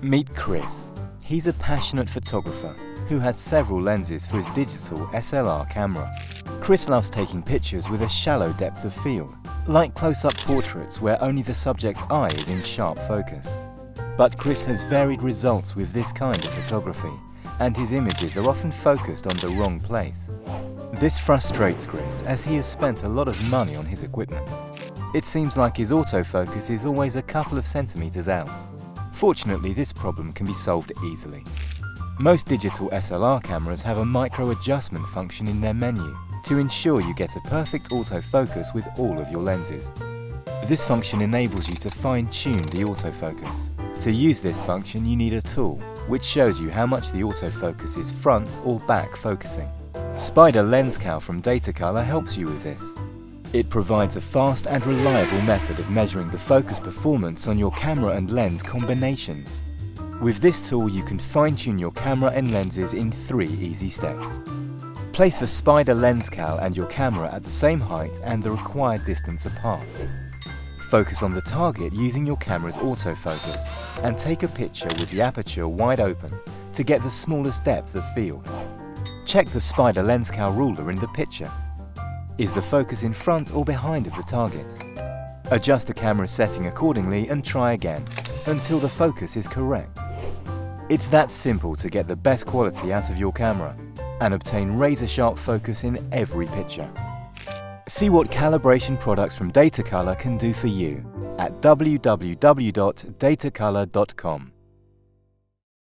Meet Chris. He's a passionate photographer who has several lenses for his digital SLR camera. Chris loves taking pictures with a shallow depth of field, like close-up portraits where only the subject's eye is in sharp focus. But Chris has varied results with this kind of photography, and his images are often focused on the wrong place. This frustrates Chris as he has spent a lot of money on his equipment. It seems like his autofocus is always a couple of centimeters out. Fortunately, this problem can be solved easily. Most digital SLR cameras have a micro-adjustment function in their menu to ensure you get a perfect autofocus with all of your lenses. This function enables you to fine-tune the autofocus. To use this function, you need a tool which shows you how much the autofocus is front or back focusing. SpyderLensCal from Datacolor helps you with this. It provides a fast and reliable method of measuring the focus performance on your camera and lens combinations. With this tool, you can fine-tune your camera and lenses in 3 easy steps. Place the SpyderLensCal and your camera at the same height and the required distance apart. Focus on the target using your camera's autofocus and take a picture with the aperture wide open to get the smallest depth of field. Check the SpyderLensCal ruler in the picture. Is the focus in front or behind of the target? Adjust the camera's setting accordingly and try again until the focus is correct. It's that simple to get the best quality out of your camera and obtain razor-sharp focus in every picture. See what calibration products from Datacolor can do for you at www.datacolor.com.